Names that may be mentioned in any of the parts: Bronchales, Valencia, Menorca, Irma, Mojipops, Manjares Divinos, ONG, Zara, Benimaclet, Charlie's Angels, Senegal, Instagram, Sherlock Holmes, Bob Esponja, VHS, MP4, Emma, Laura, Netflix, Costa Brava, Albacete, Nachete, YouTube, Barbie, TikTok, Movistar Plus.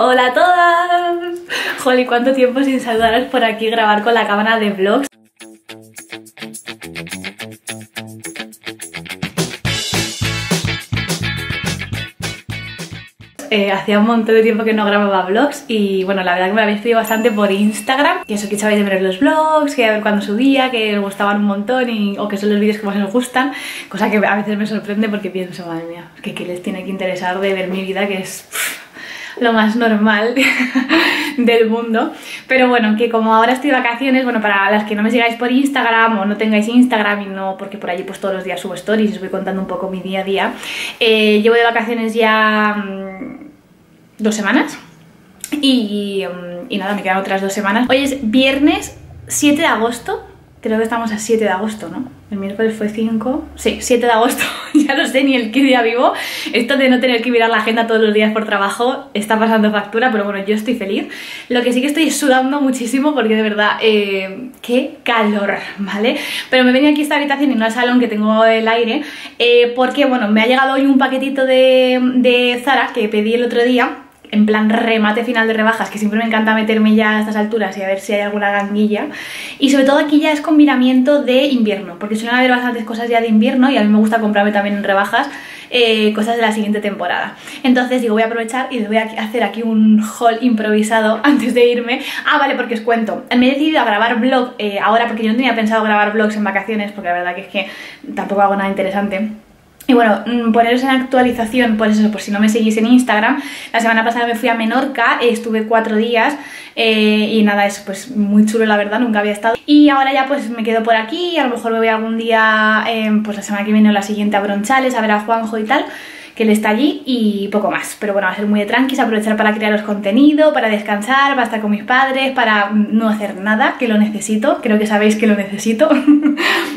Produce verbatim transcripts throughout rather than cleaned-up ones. Hola a todas. Joli, cuánto tiempo sin saludaros por aquí, grabar con la cámara de vlogs. Eh, hacía un montón de tiempo que no grababa vlogs y bueno, la verdad que me habéis pedido bastante por Instagram, que eso, que echabais de ver los vlogs, que a ver cuándo subía, que os gustaban un montón y, o que son los vídeos que más os gustan, cosa que a veces me sorprende porque pienso, madre mía, que qué les tiene que interesar de ver mi vida, que es pff, lo más normal del mundo. Pero bueno, que como ahora estoy de vacaciones, bueno, para las que no me sigáis por Instagram o no tengáis Instagram y no, porque por allí pues todos los días subo stories y os voy contando un poco mi día a día, eh, llevo de vacaciones ya mmm, dos semanas y, y nada, me quedan otras dos semanas. Hoy es viernes siete de agosto, creo que estamos a siete de agosto, ¿no? El miércoles fue cinco, sí, siete de agosto, ya no sé ni el qué día vivo. Esto de no tener que mirar la agenda todos los días por trabajo está pasando factura, pero bueno, yo estoy feliz. Lo que sí que estoy sudando muchísimo porque de verdad, eh, qué calor, ¿vale? Pero me he venido aquí a esta habitación y no al salón que tengo el aire, eh, porque bueno, me ha llegado hoy un paquetito de, de Zara que pedí el otro día, en plan remate final de rebajas, que siempre me encanta meterme ya a estas alturas y a ver si hay alguna ganguilla. Y sobre todo aquí ya es combinamiento de invierno, porque suelen haber bastantes cosas ya de invierno y a mí me gusta comprarme también en rebajas eh, cosas de la siguiente temporada. Entonces digo, voy a aprovechar y les voy a hacer aquí un haul improvisado antes de irme. Ah, vale, porque os cuento, me he decidido a grabar vlog eh, ahora porque yo no tenía pensado grabar vlogs en vacaciones, porque la verdad que es que tampoco hago nada interesante. Y bueno, poneros en actualización, por eso, por si no me seguís en Instagram, la semana pasada me fui a Menorca, estuve cuatro días eh, y nada, es pues muy chulo la verdad, nunca había estado. Y ahora ya pues me quedo por aquí y a lo mejor me voy algún día, eh, pues la semana que viene o la siguiente a Bronchales, a ver a Juanjo y tal, que él está allí y poco más. Pero bueno, va a ser muy de tranquis, aprovechar para crearos contenido, para descansar, para estar con mis padres, para no hacer nada, que lo necesito, creo que sabéis que lo necesito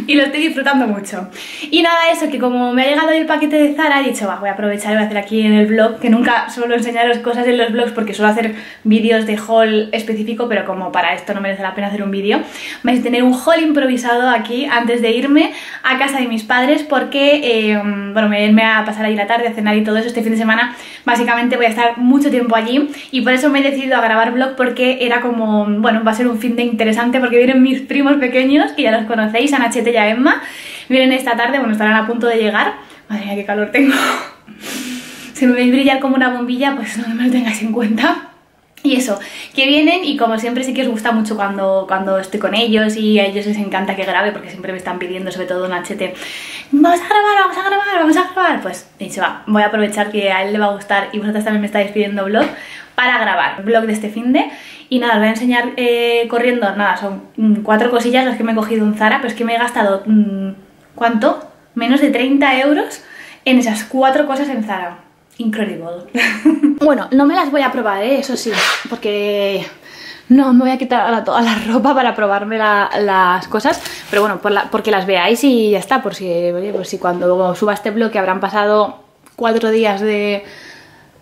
y lo estoy disfrutando mucho. Y nada, eso, que como me ha llegado el paquete de Zara, he dicho, va, voy a aprovechar y voy a hacer aquí en el vlog, que nunca suelo enseñaros cosas en los vlogs porque suelo hacer vídeos de haul específico, pero como para esto no merece la pena hacer un vídeo, vais a tener un haul improvisado aquí antes de irme a casa de mis padres porque, eh, bueno, me voy a pasar allí la tarde, cenar y todo eso. Este fin de semana básicamente voy a estar mucho tiempo allí y por eso me he decidido a grabar vlog, porque era como, bueno, va a ser un fin de interesante porque vienen mis primos pequeños, que ya los conocéis, a Nachete y a Emma, vienen esta tarde, bueno, estarán a punto de llegar. Madre mía, qué calor tengo. Si me veis brillar como una bombilla, pues no me lo tengáis en cuenta. Y eso, que vienen y como siempre sí que os gusta mucho cuando, cuando estoy con ellos y a ellos les encanta que grabe porque siempre me están pidiendo, sobre todo Nachete, vamos a grabar, vamos a grabar, vamos a grabar. Pues he dicho, va, voy a aprovechar que a él le va a gustar y vosotras también me estáis pidiendo vlog para grabar, vlog de este finde. Y nada, os voy a enseñar eh, corriendo, nada, son cuatro cosillas las que me he cogido en Zara, pero es que me he gastado, ¿cuánto? Menos de treinta euros en esas cuatro cosas en Zara. Increíble. Bueno, no me las voy a probar, ¿eh? Eso sí, porque no me voy a quitar la, toda la ropa para probarme la, las cosas, pero bueno, por la, porque las veáis y ya está, por si, oye, por si cuando suba este vlog, que habrán pasado cuatro días de,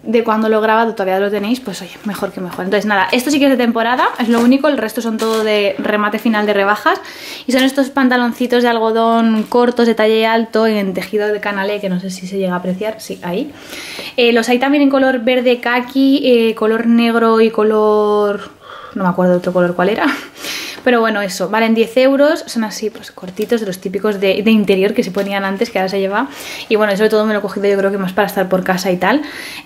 de cuando lo he grabado, todavía lo tenéis, pues oye, mejor que mejor. Entonces nada, esto sí que es de temporada, es lo único, el resto son todo de remate final de rebajas y son estos pantaloncitos de algodón cortos de talle alto en tejido de canalé, que no sé si se llega a apreciar, sí, ahí. Eh, los hay también en color verde kaki, eh, color negro y color... no me acuerdo otro color cuál era. Pero bueno, eso, valen diez euros, son así pues cortitos, de los típicos de, de interior que se ponían antes, que ahora se lleva. Y bueno, sobre todo me lo he cogido yo creo que más para estar por casa y tal.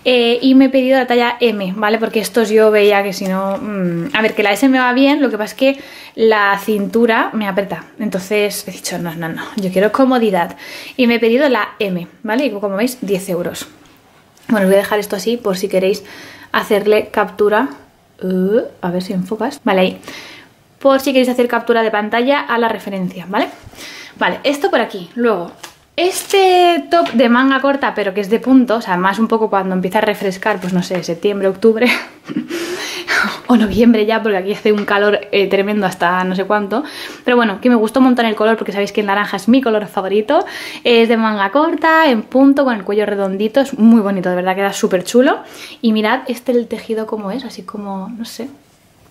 Eh, y me he pedido la talla M, ¿vale? Porque estos yo veía que si no... Mmm, a ver, que la S me va bien, lo que pasa es que la cintura me aprieta. Entonces he dicho, no, no, no, yo quiero comodidad. Y me he pedido la M, ¿vale? Y como veis, diez euros. Bueno, os voy a dejar esto así por si queréis hacerle captura. Uh, a ver si enfocas. Vale, ahí. Por si queréis hacer captura de pantalla a la referencia, ¿vale? Vale, esto por aquí. Luego, este top de manga corta, pero que es de punto, o sea, más un poco cuando empieza a refrescar, pues no sé, septiembre, octubre o noviembre ya, porque aquí hace un calor eh, tremendo hasta no sé cuánto. Pero bueno, que me gustó un montón el color porque sabéis que el naranja es mi color favorito. Es de manga corta, en punto, con el cuello redondito, es muy bonito, de verdad queda súper chulo. Y mirad este el tejido como es, así como, no sé...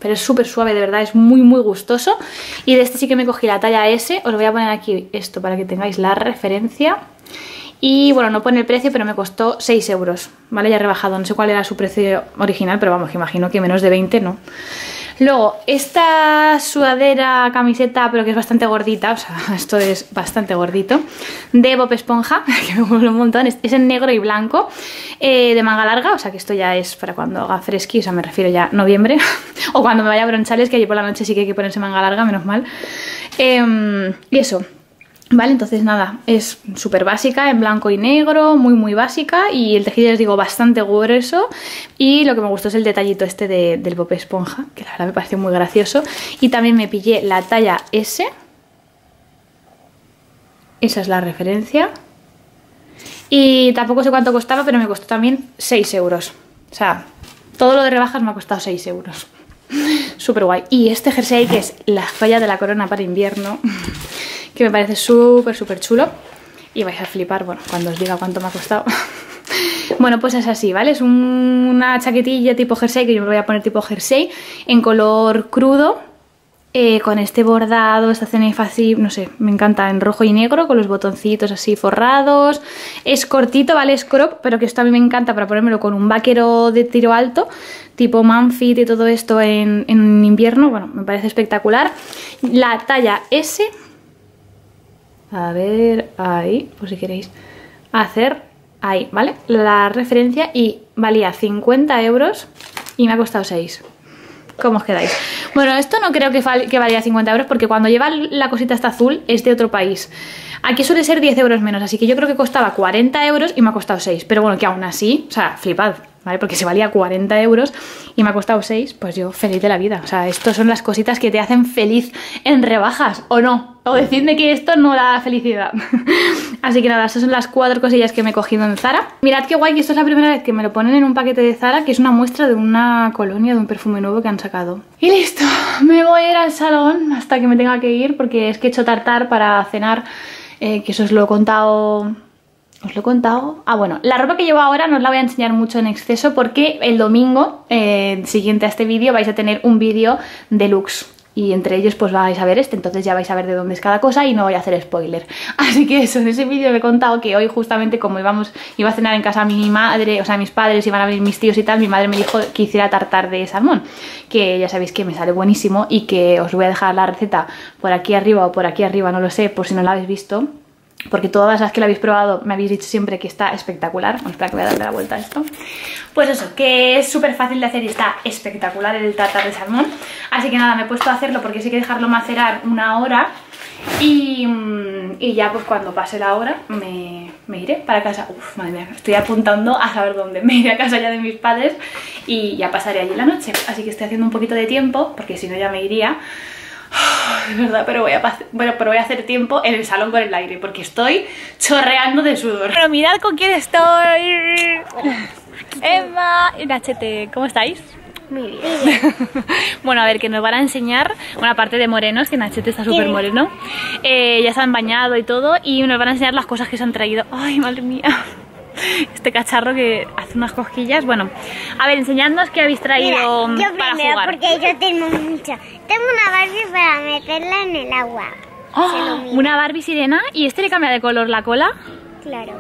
pero es súper suave, de verdad, es muy muy gustoso. Y de este sí que me cogí la talla S, os voy a poner aquí esto para que tengáis la referencia. Y bueno, no pone el precio, pero me costó seis euros, ¿vale? Ya rebajado, no sé cuál era su precio original, pero vamos, imagino que menos de veinte, ¿no? Luego, esta sudadera, camiseta, pero que es bastante gordita, o sea, esto es bastante gordito, de Bob Esponja, que me mola un montón, es en negro y blanco, eh, de manga larga, o sea que esto ya es para cuando haga fresqui, o sea, me refiero ya a noviembre, o cuando me vaya a Bronchales, que allí por la noche sí que hay que ponerse manga larga, menos mal. Eh, y eso, vale, entonces nada, es súper básica, en blanco y negro, muy muy básica, y el tejido, les digo, bastante grueso, y lo que me gustó es el detallito este de, del Bob Esponja, que la verdad me pareció muy gracioso, y también me pillé la talla S, esa es la referencia, y tampoco sé cuánto costaba, pero me costó también seis euros, o sea, todo lo de rebajas me ha costado seis euros, súper guay. Y este jersey, que es la joya de la corona para invierno, que me parece súper súper chulo, y vais a flipar, bueno, cuando os diga cuánto me ha costado. Bueno, pues es así, ¿vale? Es un, una chaquetilla tipo jersey, que yo me voy a poner tipo jersey, en color crudo, eh, con este bordado, esta cenefa así, no sé, me encanta, en rojo y negro, con los botoncitos así forrados. Es cortito, ¿vale? Es crop, pero que esto a mí me encanta para ponérmelo con un vaquero de tiro alto, tipo manfit y todo esto en, en invierno, bueno, me parece espectacular. La talla S... A ver, ahí, por si queréis hacer, ahí, ¿vale? La referencia, y valía cincuenta euros y me ha costado seis. ¿Cómo os quedáis? Bueno, esto no creo que, que valía cincuenta euros, porque cuando lleva la cosita esta azul es de otro país. Aquí suele ser diez euros menos, así que yo creo que costaba cuarenta euros y me ha costado seis. Pero bueno, que aún así, o sea, flipad, ¿vale? Porque se valía cuarenta euros y me ha costado seis, pues yo feliz de la vida. O sea, estas son las cositas que te hacen feliz en rebajas, ¿o no? O decidme que esto no da felicidad. Así que nada, estas son las cuatro cosillas que me he cogido en Zara. Mirad qué guay, que esto es la primera vez que me lo ponen en un paquete de Zara, que es una muestra de una colonia, de un perfume nuevo que han sacado. Y listo, me voy a ir al salón hasta que me tenga que ir, porque es que he hecho tartar para cenar, eh, que eso os lo he contado... ¿Os lo he contado? Ah, bueno, la ropa que llevo ahora no os la voy a enseñar mucho en exceso, porque el domingo, eh, siguiente a este vídeo, vais a tener un vídeo deluxe, y entre ellos pues vais a ver este, entonces ya vais a ver de dónde es cada cosa y no voy a hacer spoiler. Así que eso, en ese vídeo me he contado que hoy, justamente, como íbamos, iba a cenar en casa a mi madre, o sea, mis padres, iban a venir mis tíos y tal, mi madre me dijo que hiciera tartar de salmón, que ya sabéis que me sale buenísimo, y que os voy a dejar la receta por aquí arriba o por aquí arriba, no lo sé, por si no la habéis visto, porque todas las que la habéis probado me habéis dicho siempre que está espectacular. Bueno, espera, que voy a darle la vuelta a esto. Pues eso, que es súper fácil de hacer y está espectacular el tartar de salmón. Así que nada, me he puesto a hacerlo porque sí que dejarlo macerar una hora. Y, y ya pues cuando pase la hora me, me iré para casa. Uf, madre mía, estoy apuntando a saber dónde. Me iré a casa ya de mis padres y ya pasaré allí la noche. Así que estoy haciendo un poquito de tiempo, porque si no ya me iría. Es verdad, pero voy, a bueno, pero voy a hacer tiempo en el salón con el aire, porque estoy chorreando de sudor. Pero mirad con quién estoy. Emma y Nachete, ¿cómo estáis? Muy bien. Bueno, a ver, que nos van a enseñar, bueno, aparte de morenos, que Nachete está súper moreno, eh, ya se han bañado y todo, y nos van a enseñar las cosas que se han traído. Ay, madre mía, este cacharro que hace unas cosquillas. Bueno, a ver, enseñadnos qué habéis traído. Mira, yo para primero, jugar. Porque yo tengo mucho. Tengo una Barbie para meterla en el agua. Oh, una Barbie sirena. ¿Y este le cambia de color la cola? Claro.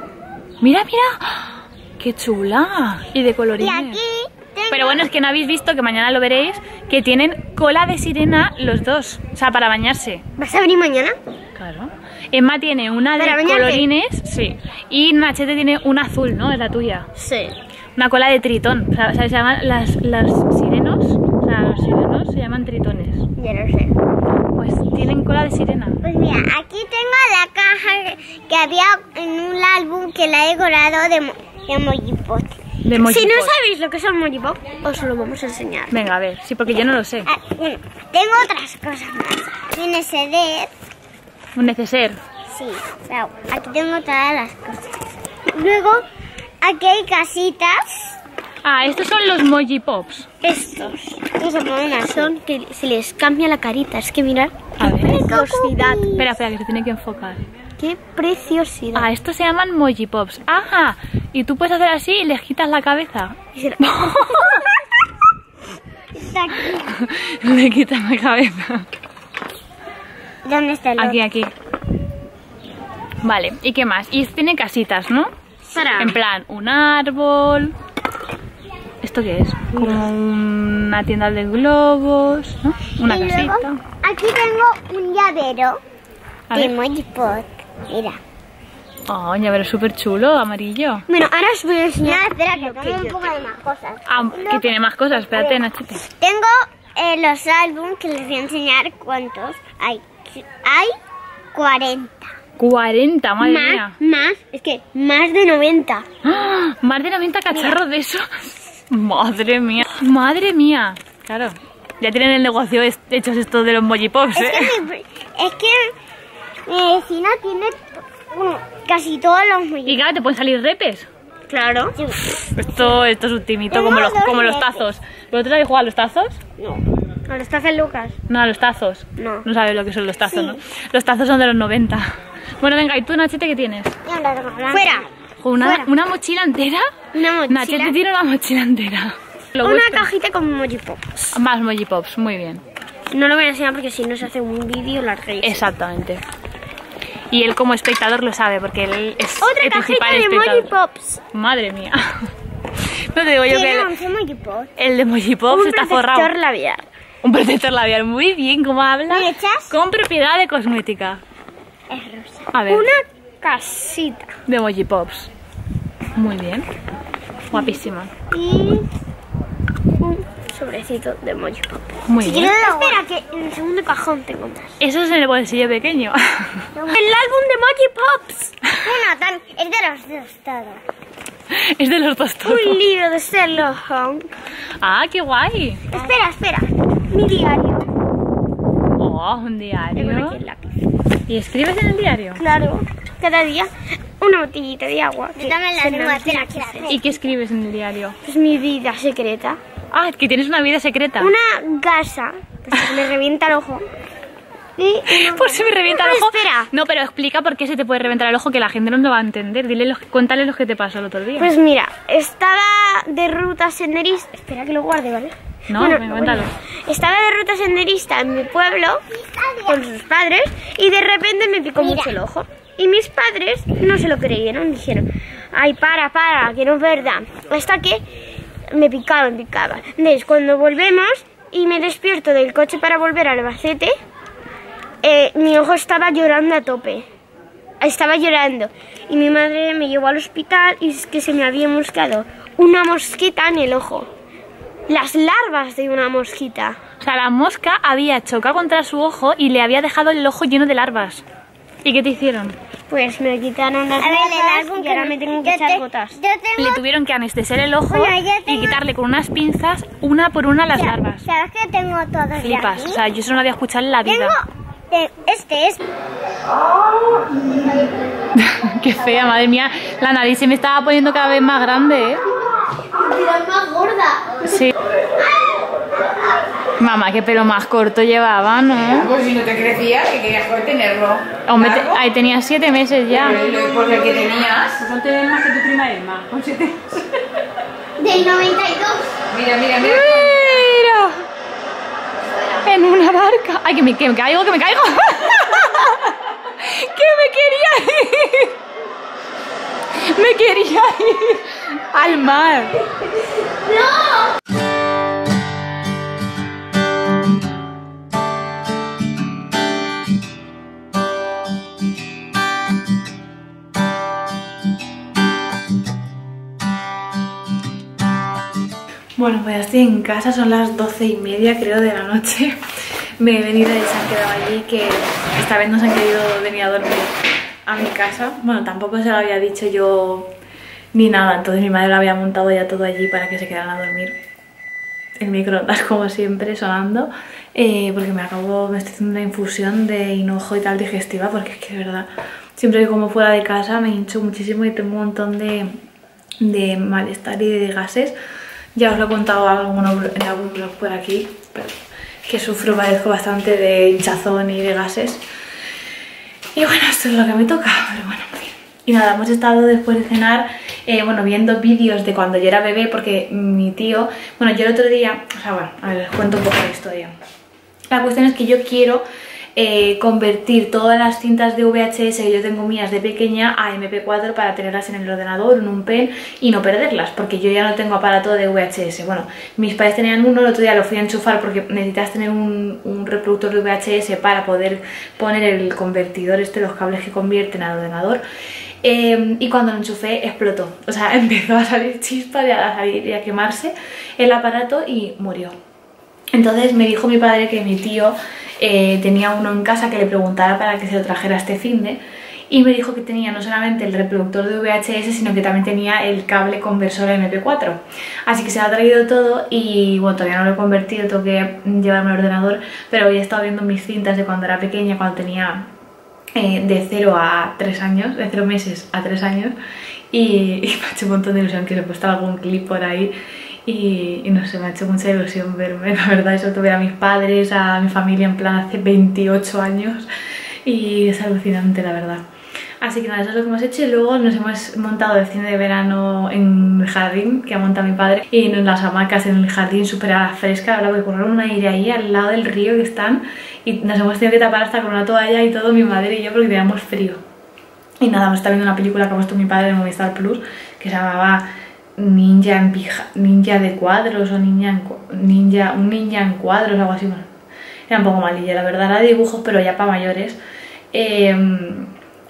Mira, mira, qué chula. Y de colorines. Y aquí tengo... Pero bueno, es que no habéis visto, que mañana lo veréis, que tienen cola de sirena los dos, o sea, para bañarse. ¿Vas a venir mañana? Claro. Emma tiene una de colorines, sí, y Nachete tiene una azul, ¿no? Es la tuya. Sí. Una cola de tritón. O sea, se llaman las, las sirenos, o sea, los sirenos se llaman tritones. Yo no sé. Pues tienen cola de sirena. Pues mira, aquí tengo la caja que había en un álbum que la he decorado de, mo de Mojipops. De si no sabéis lo que son Mojipops, os lo vamos a enseñar. Venga, a ver, sí, porque yo no lo sé. Ah, bueno, tengo otras cosas más. Viene C D. Un neceser. Sí, claro, aquí tengo todas las cosas. Luego, aquí hay casitas. Ah, estos son los Mojipops. Estos. Estos son que se les cambia la carita. Es que mirad, qué preciosidad. Espera, espera, que se tiene que enfocar. Qué preciosidad. Ah, estos se llaman Mojipops. Ajá. Y tú puedes hacer así y les quitas la cabeza. Y se la... Está aquí. Le quitas la cabeza. ¿Dónde está el otro? Aquí, aquí. Vale, ¿y qué más? Y tiene casitas, ¿no? Para. En plan, un árbol. ¿Esto qué es? Como una tienda de globos, ¿no? Una y casita. Luego, aquí tengo un llavero de Mojipop. Mira. Oh, un llavero súper chulo, amarillo. Bueno, ahora os voy a enseñar. No, espera, que tengo un poco de más cosas. Ah, no, que tiene más cosas. Espérate, Nachete. Tengo eh, los álbumes que les voy a enseñar cuántos hay. Hay cuarenta. cuarenta, madre más, mía. Más, es que más de noventa. ¡Ah! Más de noventa cacharros. Mira, de esos. Madre mía. Madre mía. Claro. Ya tienen el negocio hechos estos de los Mojipops, ¿eh? Es que mi, es que mi vecina tiene, bueno, casi todos los Mojipops. Y claro, te pueden salir repes. Claro. Sí. Esto, esto es un timito, como los, como los tazos. ¿Vosotros habéis jugado a los tazos? No. ¿A los tazos, Lucas? No, a los tazos. No. No sabes lo que son los tazos, sí, ¿no? Los tazos son de los noventa. Bueno, venga, ¿y tú, Nachete, qué tienes? ¡Fuera! ¿Una, Fuera. ¿Una mochila entera? Una mochila. Nachete tiene una mochila entera. Lo una gusto. Cajita con Mojipops. Más Mojipops, muy bien. No lo voy a enseñar porque si no se hace un vídeo largo. Exactamente. Y él como espectador lo sabe porque él es Otra el principal espectador. ¡Otra cajita de Mojipops! Madre mía. No te digo yo que no, el de Mojipops está forrado. Un protector labial. Un protector labial, muy bien, ¿cómo habla? ¿Me echas? Con propiedad de cosmética. Es rosa. A ver. Una casita de Mojipops. Muy bien. Guapísima. Y un sobrecito de Mojipops. Muy si bien. Espera, que en el segundo cajón tengo más. Eso es en el bolsillo pequeño. El álbum de Mojipops. Bueno, es de los tostados. Es de los tostados. Un libro de Sherlock Holmes. Ah, qué guay. Espera, espera. Mi diario. Oh, un diario. Tengo aquí el lápiz. ¿Y escribes en el diario? Claro, cada día una botellita de agua. Yo también la tengo, espera, espera. ¿Y qué escribes en el diario? Pues mi vida secreta. Ah, que tienes una vida secreta. Una gasa, pues se me revienta el ojo. Por si me revienta el ojo. Espera. No, pero explica por qué se te puede reventar el ojo, que la gente no lo va a entender. Dile, los, cuéntale los que te pasó el otro día. Pues mira, estaba de ruta senderista. Espera que lo guarde, ¿vale? No, bueno, me cuéntalo. Estaba de ruta senderista en mi pueblo con sus padres y de repente me picó Mira. mucho el ojo. Y mis padres no se lo creyeron, dijeron, ay, para, para, que no es verdad. Hasta que me picaba, me picaba. Entonces, cuando volvemos y me despierto del coche para volver a Albacete, eh, mi ojo estaba llorando a tope. Estaba llorando. Y mi madre me llevó al hospital y es que se me había moscado una mosquita en el ojo. Las larvas de una mosquita. O sea, la mosca había chocado contra su ojo y le había dejado el ojo lleno de larvas. ¿Y qué te hicieron? Pues me quitaron las larvas y ahora me tengo que echar gotas. Le tuvieron que anestesiar el ojo y quitarle con unas pinzas una por una las larvas. ¿Sabes que tengo todas? Flipas, o sea, yo eso no lo había escuchado en la vida. Este es... Qué fea, madre mía. La nariz se me estaba poniendo cada vez más grande, ¿eh? Pero más gorda. Sí. Mamá, qué pelo más corto llevaba, ¿no? Pues si no te crecía, que querías poder tenerlo. Hombre, te, ahí tenías siete meses ya. Por el que tenías. Pues no te ves más que tu prima Irma, con siete meses. Del noventa y dos. Mira, mira, mira. Mira. En una barca. Ay, que me, que me caigo, que me caigo. Que me quería ir. Me quería ir al mar. ¡No! Bueno, pues estoy en casa, son las doce y media creo de la noche. Me he venido y se han quedado allí, que esta vez no se han querido venir a dormir a mi casa. Bueno, tampoco se lo había dicho yo ni nada, entonces mi madre lo había montado ya todo allí para que se quedaran a dormir. El microondas como siempre sonando, eh, porque me acabo, me estoy haciendo una infusión de hinojo y tal digestiva, porque es que de verdad, siempre que como fuera de casa me hincho muchísimo y tengo un montón de, de malestar y de gases. Ya os lo he contado en algún blog por aquí, pero que sufro, padezco bastante de hinchazón y de gases. Y bueno, esto es lo que me toca, pero bueno, en fin. Y nada, hemos estado después de cenar, eh, bueno, viendo vídeos de cuando yo era bebé, porque mi tío... Bueno, yo el otro día... O sea, bueno, a ver, les cuento un poco la historia. La cuestión es que yo quiero eh, convertir todas las cintas de V H S que yo tengo mías de pequeña a eme pe cuatro para tenerlas en el ordenador, en un pen y no perderlas, porque yo ya no tengo aparato de V H S. Bueno, mis padres tenían uno, el otro día lo fui a enchufar porque necesitas tener un, un reproductor de V H S para poder poner el convertidor este, los cables que convierten al ordenador. Eh, y cuando lo enchufé explotó, o sea, empezó a salir chispas y a salir y a quemarse el aparato y murió. Entonces me dijo mi padre que mi tío eh, tenía uno en casa, que le preguntara para que se lo trajera este finde, y me dijo que tenía no solamente el reproductor de V H S, sino que también tenía el cable conversor eme pe cuatro. Así que se lo ha traído todo y bueno, todavía no lo he convertido, tengo que llevarme al ordenador, pero hoy he estado viendo mis cintas de cuando era pequeña, cuando tenía... Eh, de cero a tres años, de cero meses a tres años, y, y me ha hecho un montón de ilusión, que se he puesto algún clip por ahí y, y no sé, me ha hecho mucha ilusión verme, la verdad. Eso, tuve a mis padres, a mi familia en plan hace veintiocho años y es alucinante, la verdad. Así que nada, eso es lo que hemos hecho, y luego nos hemos montado el cine de verano en el jardín que ha montado mi padre, y en las hamacas en el jardín súper a la fresca. Ahora voy a poner un aire ahí al lado del río que están. Y nos hemos tenido que tapar hasta con una toalla y todo, mi madre y yo, porque teníamos frío. Y nada, hemos estado viendo una película que ha puesto mi padre en Movistar Plus, que se llamaba Ninja en pija, Ninja de cuadros o Ninja en, Ninja, un Ninja en cuadros, algo así. Bueno, era un poco malilla, la verdad, era de dibujos, pero ya para mayores. Eh,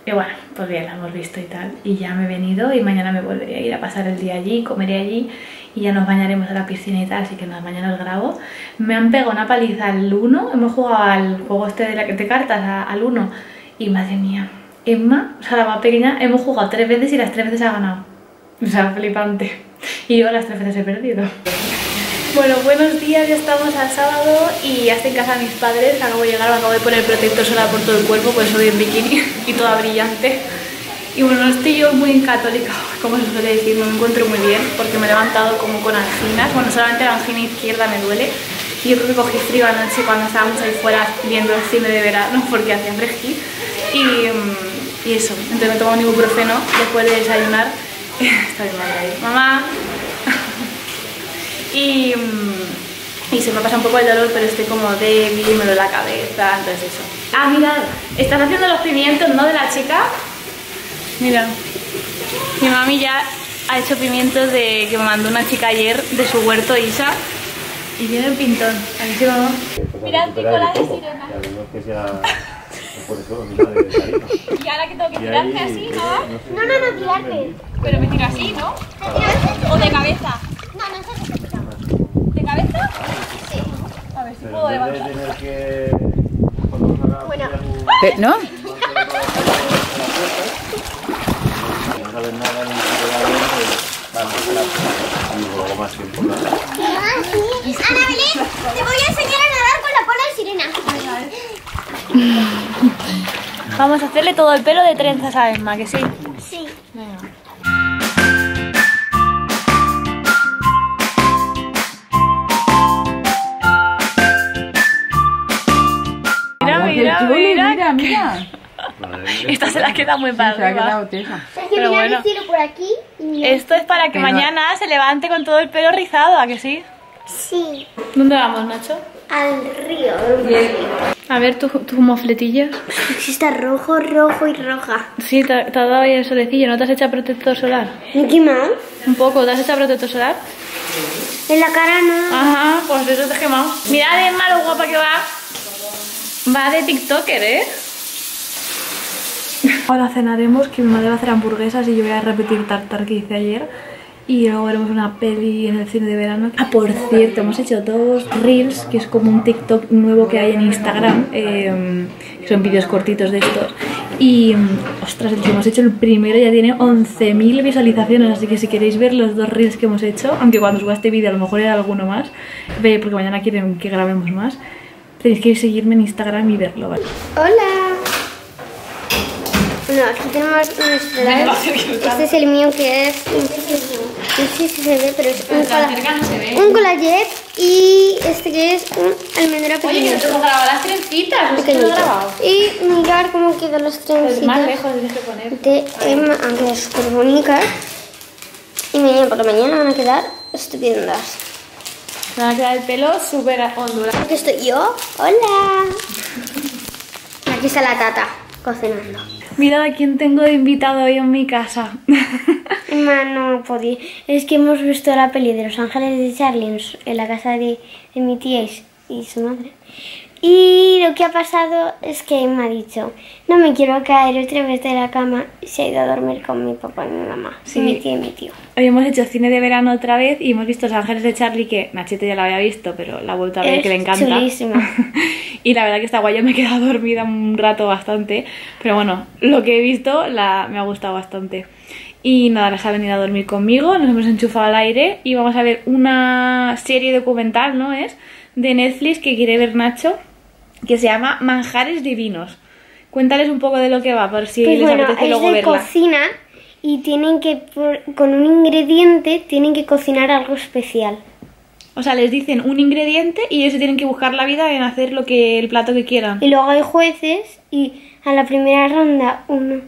y bueno, pues bien, la hemos visto y tal. Y ya me he venido y mañana me volveré a ir a pasar el día allí, comeré allí. Y ya nos bañaremos a la piscina y tal, así que nada, mañana os grabo. Me han pegado una paliza al uno, hemos jugado al juego este de, la, de cartas, a, al uno. Y madre mía, Emma, o sea, la más pequeña, hemos jugado tres veces y las tres veces ha ganado. O sea, flipante. Y yo las tres veces he perdido. Bueno, buenos días, ya estamos al sábado y ya estoy en casa de mis padres. Acabo de llegar, me acabo de poner protector solar por todo el cuerpo, por eso voy en bikini y toda brillante. Y bueno, estoy yo muy católica, como se suele decir, no me encuentro muy bien porque me he levantado como con anginas. Bueno, solamente la angina izquierda me duele. Y yo creo que cogí frío anoche cuando estábamos ahí fuera viendo el cine de verano porque hacía fresquí. Y, y eso, entonces me he tomado un ibuprofeno después de desayunar. Está bien, madre ahí. Mamá. Y, y se me pasa un poco el dolor, pero estoy como débil, me duele la cabeza, entonces eso. Ah, mirad, estás haciendo los pimientos, ¿no? De la chica. Mira, mi mami ya ha hecho pimientos de que me mandó una chica ayer de su huerto, Isa, y tiene el pintón. A ver si vamos. Mirad qué cola de sirena. Y ahora que tengo que tirarme así, ¿no? No, no, no, tirarme. Pero me tiro así, ¿no? O de cabeza. No, no, no. ¿De cabeza? Sí. A ver si puedo levantar. Bueno. ¿No? Ana Belén, te voy a enseñar a nadar con la cola de sirena. Vamos a hacerle todo el pelo de trenzas a Emma, ¿que sí? Sí. Venga. Mira, mira, mira, mira, mira. Esta se la queda muy para sí, arriba. Se la queda pero bueno, por aquí y... Esto es para que pero... mañana se levante con todo el pelo rizado, ¿a que sí? Sí. ¿Dónde vamos, Nacho? Al río. A ver tus tu mofletillas. Está rojo, rojo y roja. Sí, te, te ha dado ahí el solecillo. ¿No te has hecho protector solar? ¿Qué más? Un poco. ¿Te has hecho protector solar? En la cara no. Ajá, pues eso te he quemado. Mirad, Emma, lo guapa que va. Va de tiktoker, ¿eh? Ahora cenaremos, que mi madre va a hacer hamburguesas y yo voy a repetir tartar que hice ayer. Y luego veremos una peli en el cine de verano. Ah, por cierto, hemos hecho dos reels, que es como un TikTok nuevo que hay en Instagram, eh, que son vídeos cortitos de estos. Y, ostras, el que hemos hecho, el primero ya tiene once mil visualizaciones, así que si queréis ver los dos reels que hemos hecho, aunque cuando suba este vídeo a lo mejor era alguno más, porque mañana quieren que grabemos más, tenéis que seguirme en Instagram y verlo, ¿vale? ¡Hola! Bueno, aquí tenemos nuestro live. Este es el mío, que es, no sé si se ve, pero es un, cola, un collaget, y este que es un almendra pequeño. Oye, que no te grabado las trencitas, no te lo he grabado. Y mirar cómo quedan las trencitas más lejos de, poner. de Emma, aunque es súper bonita. Y mañana por la mañana van a quedar estupendas. Me va a quedar el pelo súper ondulado. Aquí estoy yo. ¡Hola! Aquí está la tata, cocinando. Mirad a quién tengo de invitado hoy en mi casa. Emma, no podía. Es que hemos visto la peli de Los Ángeles de Charlie en la casa de, de mi tía y su madre. Y lo que ha pasado es que me ha dicho, no me quiero caer otra vez de la cama, y se ha ido a dormir con mi papá y mi mamá, sí. Y mi tía y mi tío. Hoy hemos hecho cine de verano otra vez y hemos visto Los Ángeles de Charlie, que Nachete ya la había visto, pero la ha vuelto a ver, es que le encanta. Chulísima. Y la verdad que está guay, yo me he quedado dormida un rato bastante, pero bueno, lo que he visto la, me ha gustado bastante. Y nada, las ha venido a dormir conmigo, nos hemos enchufado al aire y vamos a ver una serie documental, ¿no es? De Netflix que quiere ver Nacho, que se llama Manjares Divinos. Cuéntales un poco de lo que va, por si pues les bueno, apetece luego verla. Es de cocina y tienen que, por, con un ingrediente, tienen que cocinar algo especial. O sea, les dicen un ingrediente y ellos se tienen que buscar la vida en hacer lo que el plato que quieran. Y luego hay jueces y a la primera ronda uno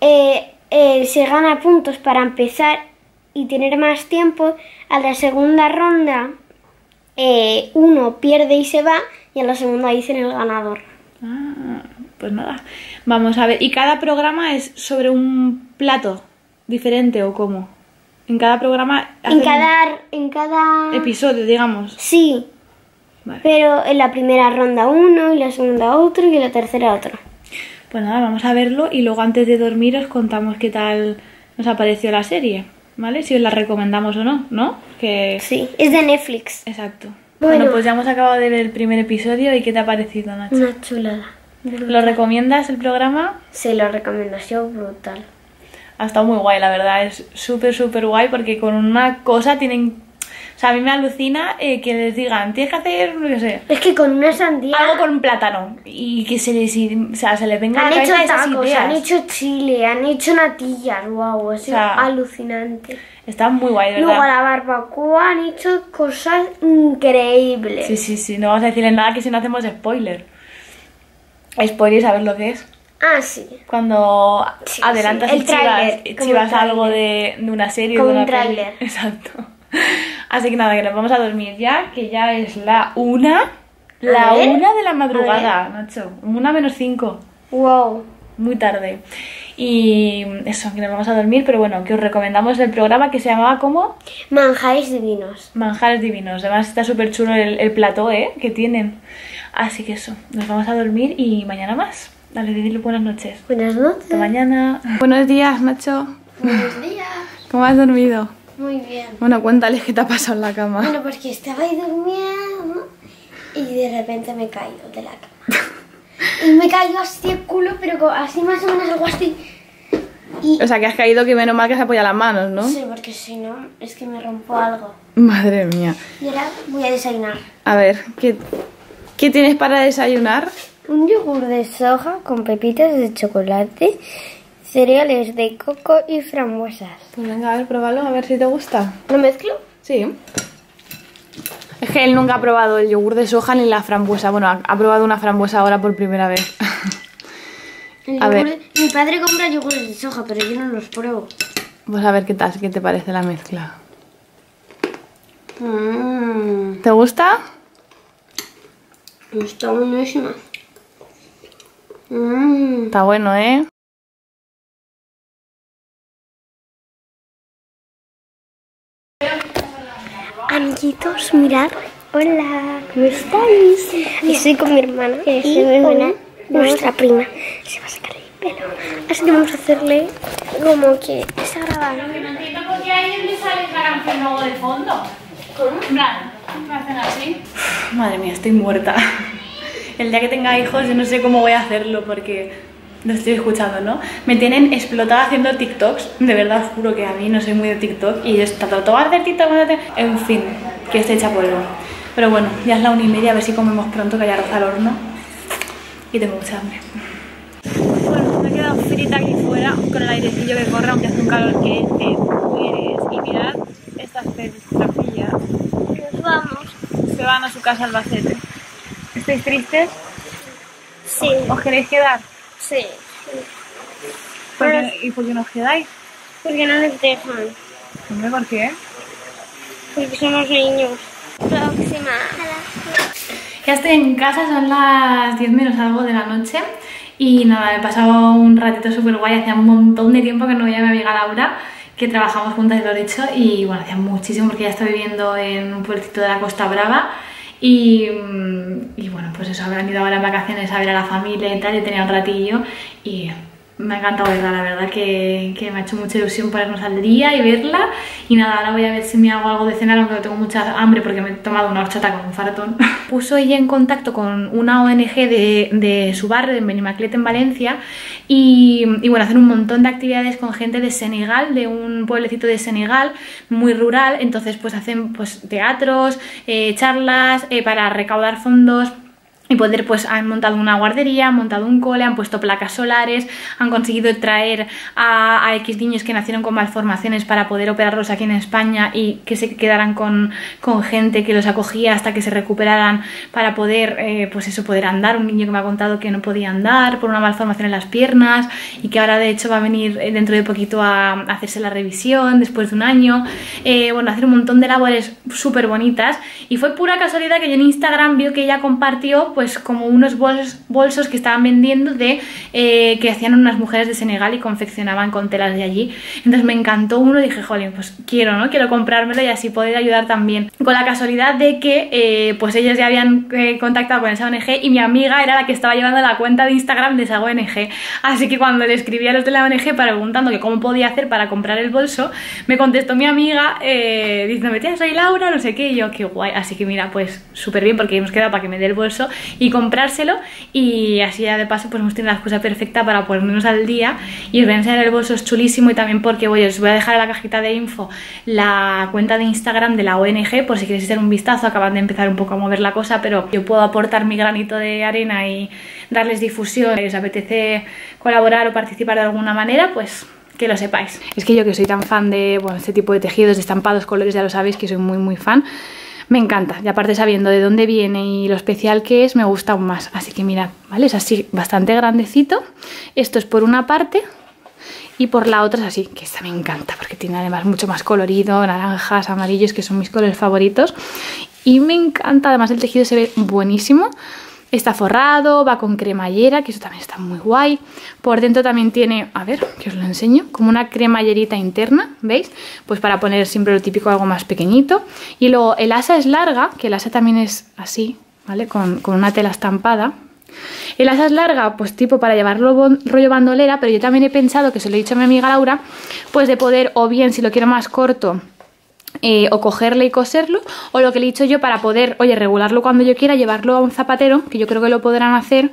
eh, eh, se gana puntos para empezar y tener más tiempo. A la segunda ronda eh, uno pierde y se va. Y en la segunda dicen el ganador. Ah, pues nada. Vamos a ver. ¿Y cada programa es sobre un plato diferente o cómo? En cada programa... En cada, en cada... episodio, digamos. Sí. Vale. Pero en la primera ronda uno, y la segunda otro, y en la tercera otro. Pues nada, vamos a verlo y luego antes de dormir os contamos qué tal nos ha parecido la serie, ¿vale? Si os la recomendamos o no, ¿no? Que... Sí, es de Netflix. Exacto. Bueno, bueno, pues ya hemos acabado de ver el primer episodio. ¿Y qué te ha parecido, Nacho? Una chulada. Brutal. ¿Lo recomiendas el programa? Sí, lo recomiendo, ha sido brutal. Ha estado muy guay, la verdad. Es súper, súper guay porque con una cosa tienen... O sea, a mí me alucina eh, que les digan, tienes que hacer, no sé... Es que con una sandía... Algo con un plátano. Y que se les, o sea, se les venga a la cabeza esas ideas. Han hecho tacos, han hecho chile, han hecho natillas, guau, wow, o sea, alucinante. Está muy guay, ¿verdad? Luego a la barbacoa han hecho cosas increíbles. Sí, sí, sí, no vamos a decirles nada que si no hacemos spoiler. Spoiler, ¿sabes lo que es? Ah, sí. Cuando sí, adelantas sí. El y trailer, chivas, chivas algo de, de una serie o de una peli. Exacto. Así que nada, que nos vamos a dormir ya, que ya es la una. La una de la madrugada, Nacho. Una menos cinco. Wow. Muy tarde. Y eso, que nos vamos a dormir, pero bueno, que os recomendamos el programa que se llamaba como... Manjares Divinos. Manjares Divinos. Además está súper chulo el, el plató, ¿eh? Que tienen. Así que eso, nos vamos a dormir y mañana más. Dale, dile buenas noches. Buenas noches. Hasta mañana. Buenos días, Nacho. Buenos días. ¿Cómo has dormido? Muy bien. Bueno, cuéntales qué te ha pasado en la cama. Bueno, pues que estaba ahí durmiendo y de repente me he caído de la cama. Y me he caído así el culo, pero así más o menos algo así. Y... O sea, que has caído que menos mal que has apoyado las manos, ¿no? Sí, porque si no, es que me rompo algo. Madre mía. Y ahora voy a desayunar. A ver, ¿qué, qué tienes para desayunar? Un yogur de soja con pepitas de chocolate, cereales de coco y frambuesas. Pues venga, a ver, pruébalo, a ver si te gusta. ¿Lo mezclo? Sí. Es que él nunca ha probado el yogur de soja ni la frambuesa. Bueno, ha, ha probado una frambuesa ahora por primera vez. A ver. De, mi padre compra yogures de soja, pero yo no los pruebo. Pues a ver qué tal, qué te parece la mezcla. Mm. ¿Te gusta? Está buenísima. Mm. Está bueno, ¿eh? Amiguitos, mirad. Hola, ¿cómo estáis? Estoy con mi hermana, que es mi hermana, nuestra prima. Se va a sacar el pelo. Así que vamos a hacerle como que está grabando. Lo que no entiendo por qué a ellos les sale caranfil luego de fondo. ¿Cómo? En plan, ¿me hacen así? Madre mía, estoy muerta. El día que tenga hijos yo no sé cómo voy a hacerlo porque... Lo estoy escuchando, ¿no? Me tienen explotada haciendo TikToks. De verdad, os juro que a mí no soy muy de TikTok. Y yo está todo hacer TikTok. En fin, que estoy hecha polvo. Pero bueno, ya es la una y media. A ver si comemos pronto, que hay arroz al horno. Y tengo mucha hambre. Bueno, me he quedado frita aquí fuera con el airecillo que corre, aunque hace un calor que te mueres. Y mirad estas pelotacillas. Nos vamos. Se van a su casa Albacete. ¿Estáis tristes? Sí. ¿Os queréis quedar? Sí. ¿Por qué, ¿Y por qué nos quedáis? Porque no les dejan. Hombre, ¿por qué? Porque somos niños. Próxima. Ya estoy en casa, son las diez menos algo de la noche. Y nada, me he pasado un ratito súper guay. Hacía un montón de tiempo que no veía a mi amiga Laura, que trabajamos juntas, lo he dicho. Y bueno, hacía muchísimo porque ella está viviendo en un puertito de la Costa Brava. Y, y bueno, pues eso, habrán ido ahora en vacaciones a ver a la familia y tal. Y tenía un ratillo y me ha encantado verla, la verdad que, que me ha hecho mucha ilusión ponernos al día y verla. Y nada, ahora voy a ver si me hago algo de cenar, aunque tengo mucha hambre porque me he tomado una horchata con un fartón. Puso ella en contacto con una O N G de, de su barrio, de Benimaclet, en Valencia. Y, y bueno, hacen un montón de actividades con gente de Senegal, de un pueblecito de Senegal, muy rural. Entonces pues hacen pues teatros, eh, charlas eh, para recaudar fondos. Y poder, pues han montado una guardería, han montado un cole, han puesto placas solares, han conseguido traer a, a X niños que nacieron con malformaciones para poder operarlos aquí en España y que se quedaran con, con gente que los acogía hasta que se recuperaran para poder, eh, pues eso, poder andar. Un niño que me ha contado que no podía andar por una malformación en las piernas y que ahora de hecho va a venir dentro de poquito a, a hacerse la revisión después de un año. Eh, bueno, hacer un montón de labores súper bonitas. Y fue pura casualidad que yo en Instagram vio que ella compartió pues como unos bolsos, bolsos que estaban vendiendo de eh, que hacían unas mujeres de Senegal y confeccionaban con telas de allí. Entonces me encantó uno y dije, jolín, pues quiero, ¿no? Quiero comprármelo y así poder ayudar también. Con la casualidad de que eh, pues ellos ya habían eh, contactado con esa O N G y mi amiga era la que estaba llevando la cuenta de Instagram de esa O N G. Así que cuando le escribí a los de la O N G preguntando que cómo podía hacer para comprar el bolso, me contestó mi amiga eh, diciéndome, tía, soy Laura, no sé qué, y yo, qué guay. Así que mira, pues súper bien porque hemos quedado para que me dé el bolso y comprárselo, y así ya de paso pues hemos tenido la excusa perfecta para ponernos al día. Y os voy a enseñar el bolso, es chulísimo, y también porque voy, os voy a dejar en la cajita de info la cuenta de Instagram de la O N G por si queréis echar un vistazo. Acaban de empezar un poco a mover la cosa, pero yo puedo aportar mi granito de arena y darles difusión. Si os apetece colaborar o participar de alguna manera, pues que lo sepáis. Es que yo, que soy tan fan de bueno, este tipo de tejidos, de estampados, colores, ya lo sabéis que soy muy muy fan. Me encanta, y aparte sabiendo de dónde viene y lo especial que es, me gusta aún más. Así que mirad, ¿vale? Es así, bastante grandecito. Esto es por una parte y por la otra es así, que esta me encanta porque tiene además mucho más colorido, naranjas, amarillos, que son mis colores favoritos. Y me encanta, además el tejido se ve buenísimo. Está forrado, va con cremallera, que eso también está muy guay. Por dentro también tiene, a ver, que os lo enseño, como una cremallerita interna, ¿veis? Pues para poner siempre lo típico, algo más pequeñito. Y luego el asa es larga, que el asa también es así, ¿vale? Con, con una tela estampada. El asa es larga, pues tipo para llevarlo bon, rollo bandolera, pero yo también he pensado, que se lo he dicho a mi amiga Laura, pues de poder, o bien si lo quiero más corto, Eh, o cogerle y coserlo, o lo que le he dicho yo para poder, oye, regularlo cuando yo quiera, llevarlo a un zapatero, que yo creo que lo podrán hacer,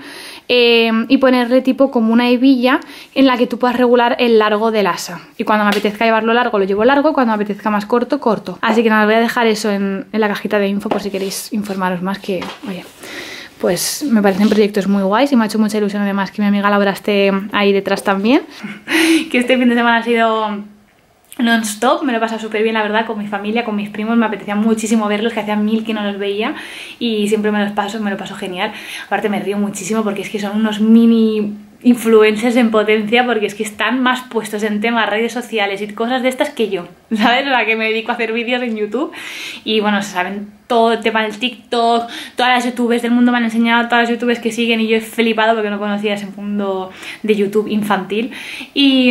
eh, y ponerle tipo como una hebilla en la que tú puedas regular el largo del asa, y cuando me apetezca llevarlo largo lo llevo largo, cuando me apetezca más corto, corto. Así que nada, voy a dejar eso en, en la cajita de info por si queréis informaros más, que oye, pues me parecen proyectos muy guays y me ha hecho mucha ilusión además que mi amiga Laura esté ahí detrás también. Que este fin de semana ha sido non-stop, me lo he pasado súper bien, la verdad, con mi familia, con mis primos. Me apetecía muchísimo verlos, que hacía mil que no los veía, y siempre me los paso, me lo paso genial. Aparte me río muchísimo porque es que son unos mini influencers en potencia, porque es que están más puestos en temas redes sociales y cosas de estas que yo, ¿sabes? La que me dedico a hacer vídeos en YouTube, y bueno, se saben todo el tema del TikTok, todas las youtubers del mundo me han enseñado, todas las youtubers que siguen, y yo he flipado porque no conocía ese mundo de YouTube infantil. Y,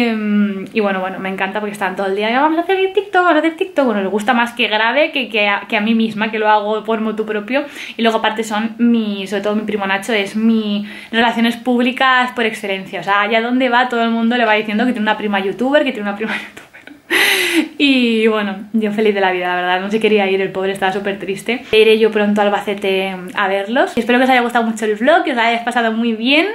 y bueno, bueno, me encanta porque están todo el día, vamos a hacer TikTok, vamos a hacer TikTok. Bueno, les gusta más que grabe que, que, a, que a mí misma, que lo hago por motu propio. Y luego aparte son mi, sobre todo mi primo Nacho, es mi relaciones públicas por excelencia. O sea, allá donde va todo el mundo le va diciendo que tiene una prima youtuber, que tiene una prima youtuber. Y bueno, yo feliz de la vida, la verdad, no se quería ir, el pobre estaba súper triste. Iré yo pronto a Albacete a verlos. Espero que os haya gustado mucho el vlog, que os hayáis pasado muy bien,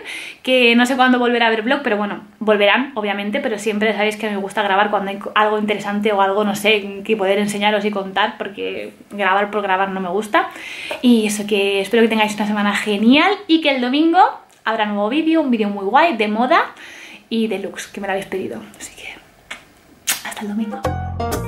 que no sé cuándo volverá a ver vlog, pero bueno, volverán, obviamente, pero siempre sabéis que me gusta grabar cuando hay algo interesante o algo, no sé, que poder enseñaros y contar, porque grabar por grabar no me gusta. Y eso, que espero que tengáis una semana genial y que el domingo habrá nuevo vídeo, un vídeo muy guay de moda y de looks, que me lo habéis pedido, así que hasta el domingo.